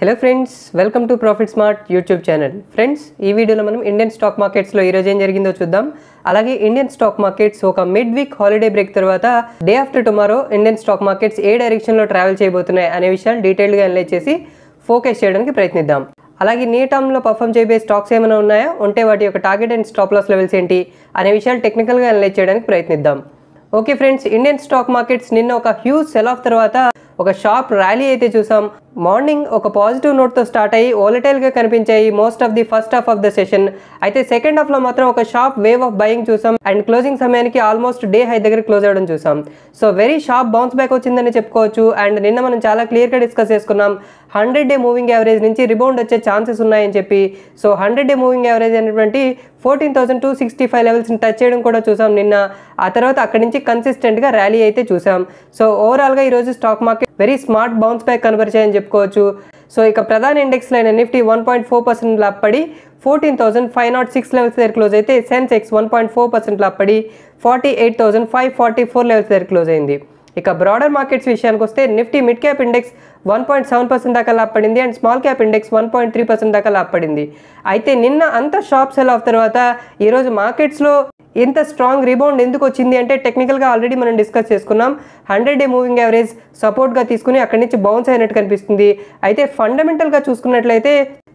Hello friends, welcome to Profit Smart YouTube channel. Friends, ee video lo manam Indian stock markets lo ee roju em jarigindho chuddam. Alage Indian stock markets oka mid week holiday break tarvata day after tomorrow Indian stock markets e direction lo travel cheyabothunnayi ane vishayam detailed ga analyze chesi focus cheyadaniki prayatniddam. అలాగే నీ టర్మ్లో perform చేయబోయే stocks ఏమైనా ఉన్నాయా, ఉంటే వాటి యొక్క target and stop loss levels ఏంటి అనే విషయాలు టెక్నికల్గా అనలైజ్ చేయడానికి ప్రయత్నిద్దాం. Okay friends, Indian stock markets నిన్న ఒక హ్యూజ్ సెల్ ఆఫ్ తర్వాత ఒక షార్ప్ ర్యాలీ అయితే చూసాం. మార్నింగ్ ఒక పాజిటివ్ నోట్తో స్టార్ట్ అయ్యి వాలటైల్గా కనిపించాయి most of the first half of the session. అయితే సెకండ్ హాఫ్లో మాత్రం ఒక షార్ప్ వేవ్ ఆఫ్ బయింగ్ చూసాం అండ్ క్లోజింగ్ సమయానికి ఆల్మోస్ట్ డే హై దగ్గర క్లోజ్ అవ్వడం చూసాం. So very sharp bounce back వచ్చిందని చెప్పుకోవచ్చు. అండ్ నిన్న మనం చాలా క్లియర్గా డిస్కస్ చేసుకున్నాం 100-day మూవింగ్ యావరేజ్ నుంచి రిబౌండ్ వచ్చే ఛాన్సెస్ ఉన్నాయని చెప్పి. సో 100-day మూవింగ్ యావరేజ్ అనేటువంటి 14,265 లెవెల్స్ని టచ్ చేయడం కూడా చూసాం నిన్న. ఆ తర్వాత అక్కడి నుంచి కన్సిస్టెంట్గా ర్యాలీ అయితే చూసాం. సో ఓవరాల్గా ఈరోజు stock market very smart bounce back కనబరిచాయని చెప్పుకోవచ్చు. సో ఇక ప్రధాన ఇండెక్స్లో అయిన నిఫ్టీ 1.4% లాభపడి 14,506 లెవెల్స్ దగ్గర క్లోజ్ అయితే, సెన్సెక్స్ 1.4% లాభపడి 48,544 లెవెల్స్ దగ్గర క్లోజ్ అయింది. ఇక బ్రాడర్ మార్కెట్స్ విషయానికి వస్తే నిఫ్టీ మిడ్ క్యాప్ ఇండెక్స్ 1.7% దాకా లాభపడింది అండ్ స్మాల్ క్యాప్ ఇండెక్స్ 1.3% దాకా లాభపడింది. అయితే నిన్న అంత షార్ప్ సెల్ ఆఫ్ తర్వాత ఈరోజు మార్కెట్స్లో ఇంత స్ట్రాంగ్ రీబౌండ్ ఎందుకు వచ్చింది అంటే టెక్నికల్గా ఆల్రెడీ మనం డిస్కస్ చేసుకున్నాం. 100-day మూవింగ్ యావరేజ్ సపోర్ట్గా తీసుకుని అక్కడి నుంచి బౌన్స్ అయినట్టు కనిపిస్తుంది. అయితే ఫండమెంటల్గా చూసుకున్నట్లయితే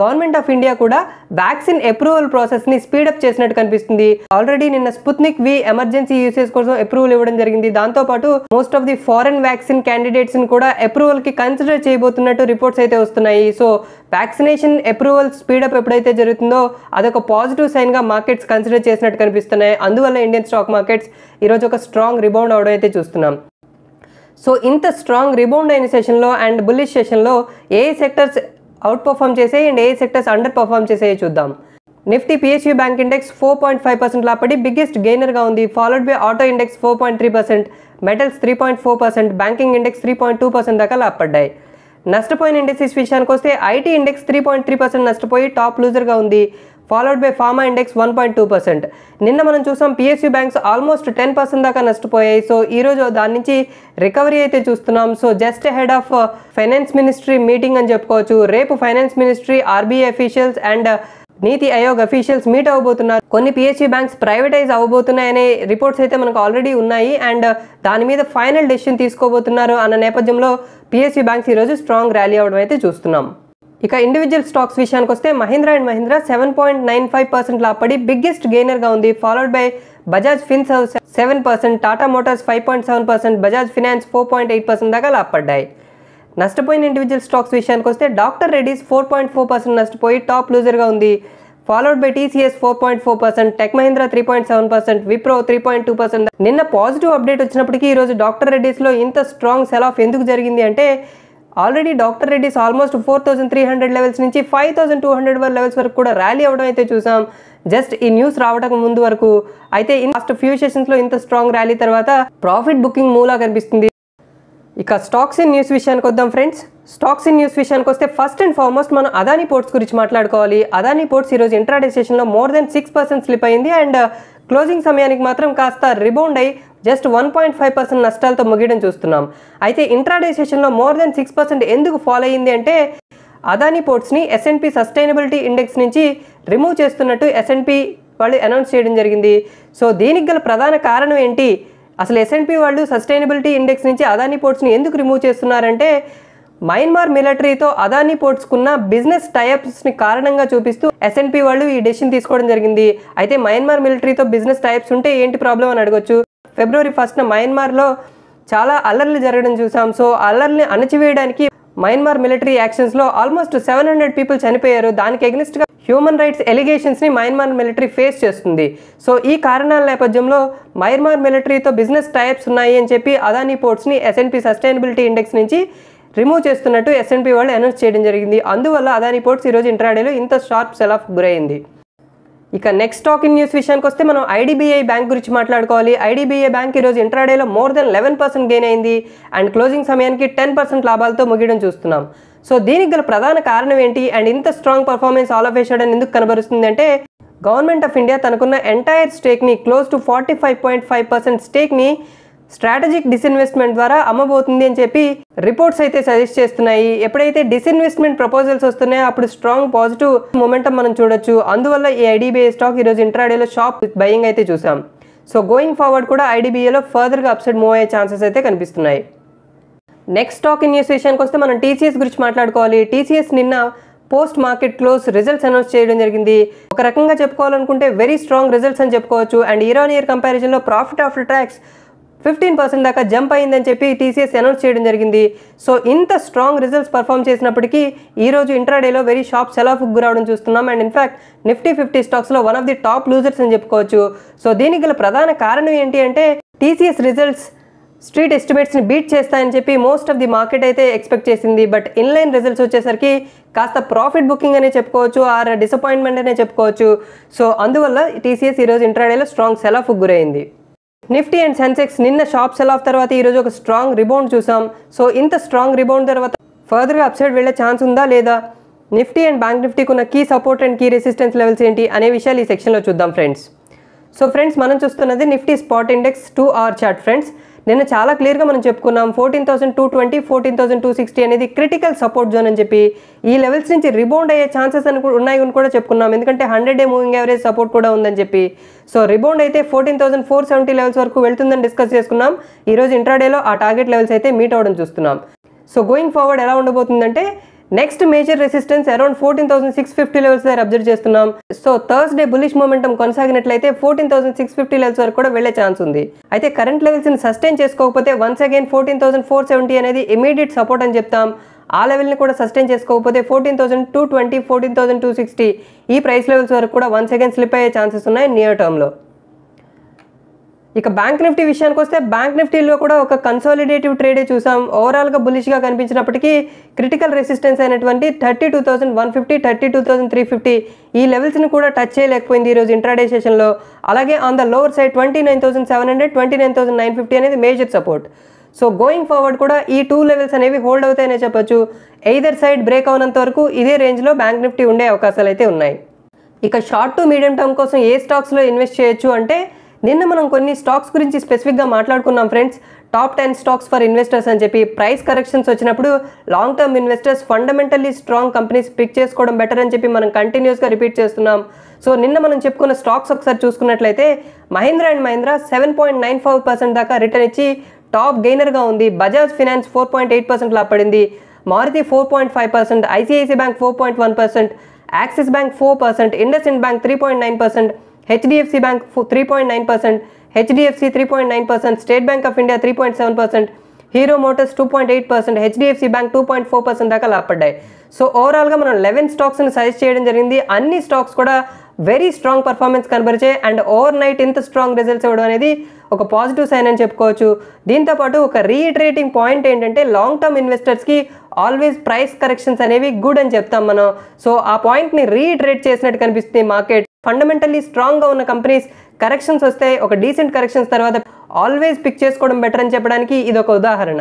గవర్నమెంట్ ఆఫ్ ఇండియా కూడా వ్యాక్సిన్ అప్రూవల్ ప్రాసెస్ని స్పీడప్ చేసినట్టు కనిపిస్తుంది. ఆల్రెడీ నిన్న స్పుత్నిక్ V ఎమర్జెన్సీ యూసేజ్ కోసం అప్రూవల్ ఇవ్వడం జరిగింది. దాంతోపాటు most of the foreign vaccine క్యాండిడేట్స్ని కూడా అప్రూవల్కి కన్సిడర్ చేయబోతున్నట్టు రిపోర్ట్స్ అయితే వస్తున్నాయి. సో వ్యాక్సినేషన్ అప్రూవల్ స్పీడప్ ఎప్పుడైతే జరుగుతుందో అదొక పాజిటివ్ సైన్గా మార్కెట్స్ కన్సిడర్ చేసినట్టు కనిపిస్తున్నాయి. అందువల్ల ఇండియన్ స్టాక్ మార్కెట్స్ ఈరోజు ఒక స్ట్రాంగ్ రిబౌండ్ అవడం అయితే చూస్తున్నాం. సో ఇంత స్ట్రాంగ్ రిబౌండ్ అయిన సెషన్లో అండ్ బుల్లిష్ సెషన్లో ఏ సెక్టర్స్ అవుట్ పర్ఫామ్ చేసాయి అండ్ ఏ సెక్టర్స్ అండర్ పర్ఫామ్ చేసాయో చూద్దాం. నిఫ్టీ PSU బ్యాంక్ ఇండెక్స్ 4.5% లాభపడి బిగ్గెస్ట్ గెయినర్గా ఉంది, followed by auto index 4.3%, metals 3.4%, banking index 3.2% దాకా లాభపడ్డాయి. నష్టపోయిన ఇండెక్సెస్ విషయానికి వస్తే IT ఇండెక్స్ 3.3% నష్టపోయి టాప్ లూజర్గా ఉంది, ఫాలోడ్ బై ఫార్మా ఇండెక్స్ 1.2%. నిన్న మనం చూసాం PSU బ్యాంక్స్ ఆల్మోస్ట్ 10% దాకా నష్టపోయాయి. సో ఈరోజు దాని నుంచి రికవరీ అయితే చూస్తున్నాం. So just head of finance ministry meeting అని చెప్పుకోవచ్చు. రేపు finance ministry, RBI officials and Niti Aayog officials meet అవ్వబోతున్నారు. కొన్ని PSU బ్యాంక్స్ ప్రైవేటైజ్ అవ్వబోతున్నాయనే రిపోర్ట్స్ అయితే మనకు ఆల్రెడీ ఉన్నాయి అండ్ దాని మీద ఫైనల్ డెసిషన్ తీసుకోబోతున్నారు అన్న నేపథ్యంలో PSU బ్యాంక్స్ ఈరోజు స్ట్రాంగ్ ర్యాలీ అవడం అయితే చూస్తున్నాం. ఇక ఇండివిజువల్ స్టాక్స్ విషయానికి వస్తే మహీంద్రా అండ్ మహీంద్రా 7.95% లాభపడి బిగ్గెస్ట్ గెయినర్గా ఉంది, followed by Bajaj Finserv 7%, Tata motors 5.7%, Bajaj finance 4.8% దాకా లాభపడ్డాయి. నష్టపోయిన ఇండివిజువల్ స్టాక్స్ విషయానికి వస్తే డాక్టర్ రెడ్డీస్ 4.4% నష్టపోయి టాప్ లూజర్గా ఉంది, followed by TCS 4.4%, Tech Mahindra 3.7%, Wipro 3.2%. నిన్న పాజిటివ్ అప్డేట్ వచ్చినప్పటికీ ఈరోజు డాక్టర్ రెడ్డీస్లో ఇంత స్ట్రాంగ్ సెల్ ఆఫ్ ఎందుకు జరిగింది అంటే already doctor Reddy's almost 4,300 levels నుంచి 5,200 లెవెల్స్ వరకు కూడా ర్యాలీ అవడం అయితే చూసాం జస్ట్ ఈ న్యూస్ రావడం ముందు వరకు. అయితే లాస్ట్ ఫ్యూ సెషన్స్లో ఇంత స్ట్రాంగ్ ర్యాలీ తర్వాత ప్రాఫిట్ బుకింగ్ మూలా కనిపిస్తుంది. ఇక స్టాక్స్ ఇన్ న్యూస్ విషయానికి వద్దాం ఫ్రెండ్స్. స్టాక్స్ ఇన్ న్యూస్ విషయానికి వస్తే ఫస్ట్ అండ్ ఫార్మోస్ట్ మనం అదానీ పోర్ట్స్ గురించి మాట్లాడుకోవాలి. అదానీ పోర్ట్స్ ఈరోజు ఇంట్రాడే సెషన్లో మోర్ దెన్ 6% స్లిప్ అయింది అండ్ క్లోజింగ్ సమయానికి మాత్రం కాస్త రిబౌండ్ అయ్యి జస్ట్ 1.5% నష్టాలతో ముగియడం చూస్తున్నాం. అయితే ఇంట్రాడే సెషన్లో మోర్ దెన్ 6% ఎందుకు ఫాలో అయ్యింది అంటే అదానీ పోర్ట్స్ని S&P సస్టైనబిలిటీ ఇండెక్స్ నుంచి రిమూవ్ చేస్తున్నట్టు S&P వాళ్ళు అనౌన్స్ చేయడం జరిగింది. సో దీనికి గల ప్రధాన కారణం ఏంటి, అసలు S&P వాళ్ళు సస్టైనబిలిటీ ఇండెక్స్ నుంచి అదానీ పోర్ట్స్ని ఎందుకు రిమూవ్ చేస్తున్నారంటే మయన్మార్ మిలిటరీతో అదానీ పోర్ట్స్కున్న బిజినెస్ టైఅప్స్ని కారణంగా చూపిస్తూ S&P వాళ్ళు ఈ డెసిషన్ తీసుకోవడం జరిగింది. అయితే మయన్మార్ మిలిటరీతో బిజినెస్ టైఅప్స్ ఉంటే ఏంటి ప్రాబ్లం అని అడగొచ్చు. February 1st మయన్మార్లో చాలా అల్లర్లు జరగడం చూసాం. సో అల్లర్ని అణచివేయడానికి మయన్మార్ మిలిటరీ యాక్షన్స్లో ఆల్మోస్ట్ 700 పీపుల్ చనిపోయారు. దానికి అగెనిస్ట్గా హ్యూమన్ రైట్స్ ఎలిగేషన్స్ని మయన్మార్ మిలిటరీ ఫేస్ చేస్తుంది. సో ఈ కారణాల నేపథ్యంలో మయన్మార్ మిలిటరీతో బిజినెస్ టైప్స్ ఉన్నాయి అని చెప్పి అదానీ పోర్ట్స్ని S&P సస్టైనబిలిటీ ఇండెక్స్ నుంచి రిమూవ్ చేస్తున్నట్టు S&P వాళ్ళు అనౌన్స్ చేయడం జరిగింది. అందువల్ల అదానీ పోర్ట్స్ ఈరోజు ఇంట్రాడేలో ఇంత షార్ప్ సెల్ ఆఫ్ గురైంది. ఇక నెక్స్ట్ స్టాక్ ఇన్ న్యూస్ విషయానికి వస్తే మనం IDBI బ్యాంక్ గురించి మాట్లాడుకోవాలి. IDBI బ్యాంక్ ఈరోజు ఇంట్రాడేలో మోర్ దెన్ 11% గెయిన్ అయింది అండ్ క్లోజింగ్ సమయానికి 10% లాభాలతో ముగియడం చూస్తున్నాం. సో దీనికి గల ప్రధాన కారణం ఏంటి అండ్ ఇంత strong performance all of a sudden ఎందుకు కనబరుస్తుంది అంటే గవర్నమెంట్ ఆఫ్ ఇండియా తనకున్న ఎంటైర్ స్టేక్ని క్లోజ్ టు 45.5% స్టేక్ని స్ట్రాటజిక్ డిస్ఇన్వెస్ట్మెంట్ ద్వారా అమ్మబోతుంది అని చెప్పి రిపోర్ట్స్ అయితే సజెస్ట్ చేస్తున్నాయి. ఎప్పుడైతే డిస్ఇన్వెస్ట్మెంట్ ప్రపోజల్స్ వస్తున్నాయో అప్పుడు స్ట్రాంగ్ పాజిటివ్ మొమెంటం మనం చూడొచ్చు. అందువల్ల ఈ ఐడిబిఐ స్టాక్ ఈరోజు ఇంట్రాడేలో షాప్ బయింగ్ అయితే చూసాం. సో గోయింగ్ ఫార్వర్డ్ కూడా ఐడిబిఐలో ఫర్దర్గా అప్సైడ్ మూవ్ అయ్యే ఛాన్సెస్ అయితే కనిపిస్తున్నాయి. నెక్స్ట్ స్టాక్ ఇన్వెస్ట్ విషయానికి వస్తే మనం టీసీఎస్ గురించి మాట్లాడుకోవాలి. టీసీఎస్ నిన్న post market close results announce చేయడం జరిగింది. ఒక రకంగా చెప్పుకోవాలనుకుంటే వెరీ స్ట్రాంగ్ రిజల్ట్స్ అని చెప్పుకోవచ్చు. అండ్ ఇయర్ ఆన్ ఇయర్ కంపారిజన్లో ప్రాఫిట్ ఆఫ్టర్ ట్యాక్స్ 15% దాకా జంప్ అయిందని చెప్పి టీసీఎస్ అనౌన్స్ చేయడం జరిగింది. సో ఇంత స్ట్రాంగ్ రిజల్ట్స్ పర్ఫామ్ చేసినప్పటికీ ఈరోజు ఇంట్రాడేలో వెరీ షార్ప్ సెల్ ఆఫ్కు గురవడం చూస్తున్నాం. అండ్ ఇన్ఫ్యాక్ట్ నిఫ్టీ 50 స్టాక్స్లో one of the top losers అని చెప్పుకోవచ్చు. సో దీనికి గల ప్రధాన కారణం ఏంటి అంటే టీసీఎస్ రిజల్ట్స్ స్ట్రీట్ ఎస్టిమేట్స్ని బీట్ చేస్తాయని చెప్పి మోస్ట్ ఆఫ్ ది మార్కెట్ అయితే ఎక్స్పెక్ట్ చేసింది. బట్ ఇన్లైన్ రిజల్ట్స్ వచ్చేసరికి కాస్త ప్రాఫిట్ బుకింగ్ అనే చెప్పుకోవచ్చు, ఆర్ డిసప్పాయింట్మెంట్ అనే చెప్పుకోవచ్చు. సో అందువల్ల టీసీఎస్ ఈరోజు ఇంట్రాడేలో స్ట్రాంగ్ సెల్ ఆఫ్కు గురైంది. నిఫ్టీ అండ్ సెన్సెక్స్ నిన్న షాప్ సెల్ ఆఫ్ తర్వాత ఈరోజు ఒక స్ట్రాంగ్ రిబౌండ్ చూసాం. సో ఇంత స్ట్రాంగ్ రిబౌండ్ తర్వాత ఫర్దర్గా అప్సైడ్ వెళ్ళే ఛాన్స్ ఉందా లేదా, నిఫ్టీ అండ్ బ్యాంక్ నిఫ్టీకి ఉన్న key support and key resistance levels ఏంటి అనే విషయాలు ఈ సెక్షన్లో చూద్దాం ఫ్రెండ్స్. సో ఫ్రెండ్స్ మనం చూస్తున్నది Nifty spot index 2 hour chart friends. నిన్న చాలా క్లియర్గా మనం చెప్పుకున్నాం 14,220, 14,260 అనేది క్రిటికల్ సపోర్ట్ జోన్ అని చెప్పి ఈ లెవెల్స్ నుంచి రిబౌండ్ అయ్యే ఛాన్సెస్ అని ఉన్నాయి అని కూడా చెప్పుకున్నాం. ఎందుకంటే 100-day మూవింగ్ యావరేజ్ సపోర్ట్ కూడా ఉందని చెప్పి. సో రిబౌండ్ అయితే 14,470 లెవెల్స్ వరకు వెళ్తుందని డిస్కస్ చేసుకున్నాం. ఈరోజు ఇంట్రాడేలో ఆ టార్గెట్ లెవెల్స్ అయితే మీట్ అవ్వడం చూస్తున్నాం. సో గోయింగ్ ఫార్వర్డ్ ఎలా ఉండబోతుందంటే next major resistance around 14,650 levels దగ్గర అబ్జర్వ్ చేస్తున్నాం. సో థర్స్డే బులిష్ మూమెంటం కొనసాగినట్లయితే 14,650 లెవెల్స్ వరకు కూడా వెళ్ళే ఛాన్స్ ఉంది. అయితే కరెంట్ లెవెల్స్ని సస్టైన్ చేసుకోకపోతే వన్స్ అగైన్ 14,470 అనేది ఇమీడియట్ సపోర్ట్ అని చెప్తాం. ఆ లెవెల్ని కూడా సస్టైన్ చేసుకోకపోతే 14,220, 14,260 ఈ ప్రైస్ లెవెల్స్ వరకు కూడా వన్స్ అగైన్ స్లిప్ అయ్యే ఛాన్సెస్ ఉన్నాయి నియర్ టర్మ్లో. ఇక బ్యాంక్ నిఫ్టీ విషయానికి వస్తే బ్యాంక్ నిఫ్టీలో కూడా ఒక కన్సాలిడేటివ్ ట్రేడే చూసాం. ఓవరాల్గా బులిష్గా కనిపించినప్పటికీ క్రిటికల్ రెసిస్టెన్స్ అయినటువంటి 32,150, 32,350 ఈ లెవెల్స్ని కూడా టచ్ చేయలేకపోయింది ఈరోజు ఇంట్రాడే సెషన్లో. అలాగే ఆన్ ద లోవర్ సైడ్ 29,700, 29,950 అనేది major support. So going forward కూడా ఈ టూ లెవెల్స్ అనేవి హోల్డ్ అవుతాయనే చెప్పొచ్చు. ఎయిదర్ సైడ్ బ్రేక్ అవునంత వరకు ఇదే రేంజ్లో బ్యాంక్ నిఫ్టీ ఉండే అవకాశాలు అయితే ఉన్నాయి. ఇక షార్ట్ టు మీడియం టర్మ్ కోసం ఏ స్టాక్స్లో ఇన్వెస్ట్ చేయొచ్చు అంటే నిన్న మనం కొన్ని స్టాక్స్ గురించి స్పెసిఫిక్గా మాట్లాడుకున్నాం friends. top 10 stocks for investors అని చెప్పి ప్రైస్ కరెక్షన్స్ వచ్చినప్పుడు long term investors fundamentally strong companies pick చేసుకోవడం బెటర్ అని చెప్పి మనం కంటిన్యూస్గా రిపీట్ చేస్తున్నాం. సో నిన్న మనం చెప్పుకున్న స్టాక్స్ ఒకసారి చూసుకున్నట్లయితే మహీంద్రా అండ్ మహీంద్రా 7.95% దాకా రిటర్న్ ఇచ్చి టాప్ గెయినర్గా ఉంది. బజాజ్ ఫినాన్స్ 4.8% లాభపడింది, Maruti 4.5%, ICICI bank 4.1%, Axis bank 4%, Indus Ind bank 3.9%, HDFC Bank 3.9%, HDFC 3.9%, State Bank of India 3.7%, Hero Motors 2.8%, HDFC Bank 2.4% దాకా లాభపడ్డాయి. సో ఓవరాల్గా మనం 11 స్టాక్స్ని సజెస్ట్ చేయడం జరిగింది. అన్ని స్టాక్స్ కూడా వెరీ స్ట్రాంగ్ పర్ఫార్మెన్స్ కనబరిచాయి. అండ్ ఓవర్ నైట్ ఇంత స్ట్రాంగ్ రిజల్ట్స్ ఇవ్వడం అనేది ఒక పాజిటివ్ సైన్ అని చెప్పుకోవచ్చు. దీంతోపాటు ఒక రీఇటరేటింగ్ పాయింట్ ఏంటంటే లాంగ్ టర్మ్ ఇన్వెస్టర్స్కి ఆల్వేస్ ప్రైస్ కరెక్షన్స్ అనేవి గుడ్ అని చెప్తాం మనం. సో ఆ పాయింట్ని రీఇటరేట్ చేసినట్టు కనిపిస్తుంది మార్కెట్. ఫండమెంటల్లీ స్ట్రాంగ్గా ఉన్న కంపెనీస్ కరెక్షన్స్ వస్తే ఒక డీసెంట్ కరెక్షన్స్ తర్వాత ఆల్వేస్ పిక్ చేసుకోవడం బెటర్ అని చెప్పడానికి ఇది ఒక ఉదాహరణ.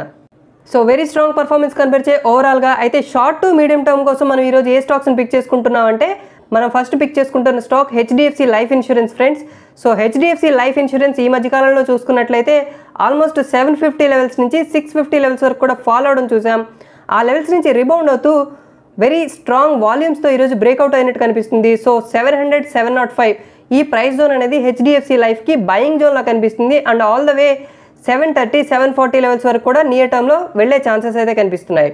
సో వెరీ స్ట్రాంగ్ పర్ఫార్మెన్స్ కనబరిచే ఓవరాల్గా. అయితే షార్ట్ టు మీడియం టర్మ్ కోసం మనం ఈరోజు ఏ స్టాక్స్ని పిక్ చేసుకుంటున్నాం అంటే మనం ఫస్ట్ పిక్ చేసుకుంటున్న stock HDFC life insurance friends. So HDFC life insurance ఈ మధ్యకాలంలో చూసుకున్నట్లయితే ఆల్మోస్ట్ 750 లెవెల్స్ నుంచి 650 లెవెల్స్ వరకు కూడా ఫాలో అవడం చూసాం. ఆ లెవెల్స్ నుంచి రిబౌండ్ అవుతూ వెరీ స్ట్రాంగ్ వాల్యూమ్స్తో ఈరోజు బ్రేక్అవుట్ అయినట్టు కనిపిస్తుంది. సో 700, 705 ఈ ప్రైస్ జోన్ అనేది హెచ్డిఎఫ్సి లైఫ్కి బయింగ్ జోన్లా కనిపిస్తుంది. And all the way 730, 740 levels వరకు కూడా నియర్ టర్మ్లో వెళ్ళే ఛాన్సెస్ అయితే కనిపిస్తున్నాయి.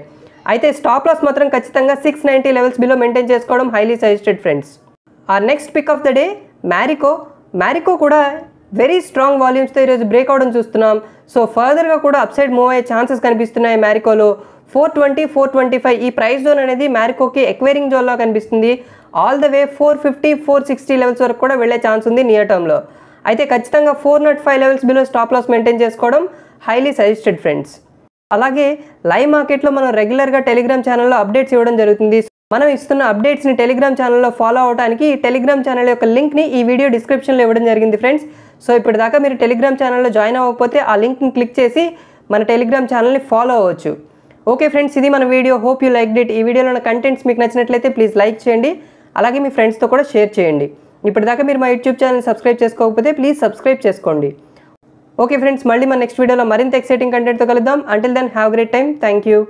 అయితే స్టాప్ లాస్ మాత్రం ఖచ్చితంగా 690 లెవెల్స్ బిలో మెయింటైన్ చేసుకోవడం highly suggested friends. Are next pick of the day Marico కూడా వెరీ స్ట్రాంగ్ వాల్యూమ్స్తో ఈరోజు బ్రేక్ అవడం చూస్తున్నాం. సో ఫర్దర్గా కూడా అప్సైడ్ మూవ్ అయ్యే ఛాన్సెస్ కనిపిస్తున్నాయి మ్యారికోలో. 420, 425 ఈ ప్రైస్ జోన్ అనేది మ్యారికోకి ఎక్వైరింగ్ జోన్లో కనిపిస్తుంది. ఆల్ ద వే 450, 460 లెవెల్స్ వరకు కూడా వెళ్ళే ఛాన్స్ ఉంది నియర్ టర్మ్లో. అయితే ఖచ్చితంగా 405 levels below stop loss maintain చేసుకోవడం హైలీ సజెస్టెడ్ ఫ్రెండ్స్. అలాగే లైవ్ మార్కెట్లో మనం రెగ్యులర్గా టెలిగ్రామ్ ఛానల్లో అప్డేట్స్ ఇవ్వడం జరుగుతుంది. మనం ఇస్తున్న అప్డేట్స్ని టెలిగ్రామ్ ఛానల్లో ఫాలో అవడానికి టెలిగ్రామ్ ఛానల్ యొక్క లింక్ని ఈ వీడియో డిస్క్రిప్షన్లో ఇవ్వడం జరిగింది ఫ్రెండ్స్. సో ఇప్పటిదాకా మీరు టెలిగ్రామ్ ఛానల్లో జాయిన్ అవ్వకపోతే ఆ లింక్ని క్లిక్ చేసి మన టెలిగ్రామ్ ఛానల్ని ఫాలో అవ్వచ్చు. ఓకే ఫ్రెండ్స్, ఇది మన video. Hope you liked it. ఈ వీడియోలో ఉన్న కంటెంట్స్ మీకు నచ్చినట్లయితే ప్లీజ్ లైక్ చేయండి, అలాగే మీ ఫ్రెండ్స్తో కూడా షేర్ చేయండి. ఇప్పటిదాకా మీరు మా యూట్యూబ్ ఛానల్ సబ్స్క్రైబ్ చేసుకోకపోతే ప్లీజ్ సబ్స్క్రైబ్ చేసుకోండి. ఓకే ఫ్రెండ్స్, మళ్ళీ మన నెక్స్ట్ వీడియోలో మరింత ఎక్సైటింగ్ కంటెంట్తో కలుద్దాం. Until then have great time. Thank you.